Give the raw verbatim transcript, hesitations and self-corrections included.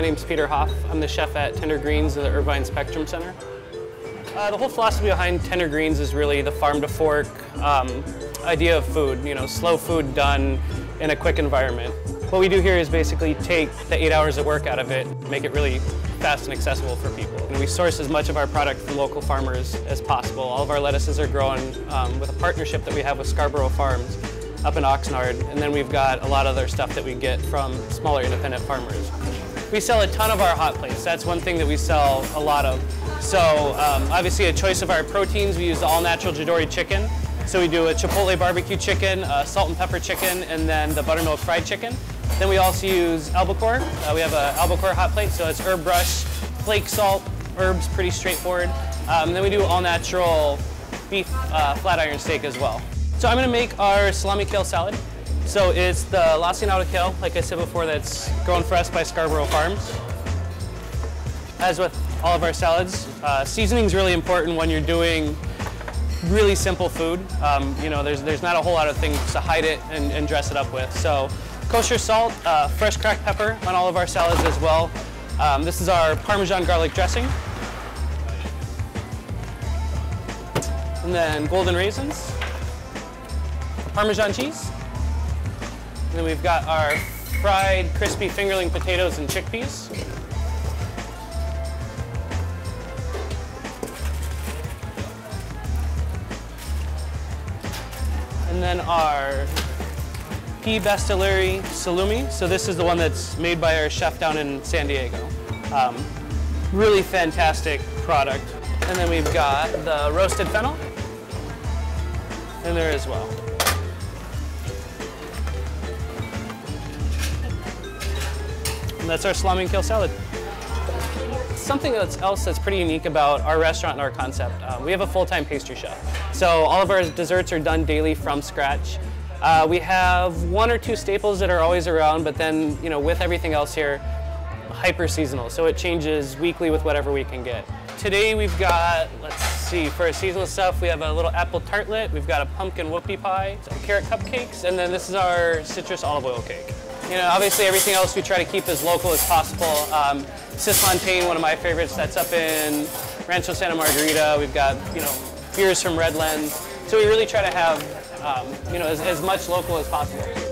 my name's Peter Hoff. I'm the chef at Tender Greens of the Irvine Spectrum Center. Uh, the whole philosophy behind Tender Greens is really the farm-to-fork um, idea of food, you know, slow food done in a quick environment. What we do here is basically take the eight hours of work out of it, make it really fast and accessible for people. And we source as much of our product from local farmers as possible. All of our lettuces are grown um, with a partnership that we have with Scarborough Farms up in Oxnard, and then we've got a lot of other stuff that we get from smaller independent farmers. We sell a ton of our hot plates. That's one thing that we sell a lot of. So um, obviously a choice of our proteins, we use all-natural Jidori chicken. So we do a chipotle barbecue chicken, uh, salt and pepper chicken, and then the buttermilk fried chicken. Then we also use albacore. Uh, we have an albacore hot plate, so it's herb brush, flake salt, herbs, pretty straightforward. Um, then we do all-natural beef uh, flat iron steak as well. So I'm going to make our salami kale salad. So it's the lacinato kale, like I said before, that's grown for us by Scarborough Farms. As with all of our salads, uh, seasoning is really important when you're doing really simple food. Um, you know, there's, there's not a whole lot of things to hide it and, and dress it up with. So kosher salt, uh, fresh cracked pepper on all of our salads as well. Um, this is our Parmesan garlic dressing. And then golden raisins. Parmesan cheese, and then we've got our fried crispy fingerling potatoes and chickpeas. And then our P. Bestilari salumi. So this is the one that's made by our chef down in San Diego. Um, really fantastic product. And then we've got the roasted fennel in there as well. That's our salami and kale salad. Something else that's pretty unique about our restaurant and our concept, uh, we have a full-time pastry chef. So all of our desserts are done daily from scratch. Uh, we have one or two staples that are always around, but then, you know, with everything else here, hyper-seasonal. So it changes weekly with whatever we can get. Today we've got, let's see, for our seasonal stuff, we have a little apple tartlet, we've got a pumpkin whoopie pie, some carrot cupcakes, and then this is our citrus olive oil cake. You know, obviously everything else we try to keep as local as possible. Um, Cismontane, one of my favorites, that's up in Rancho Santa Margarita. We've got, you know, beers from Redlands. So we really try to have, um, you know, as, as much local as possible.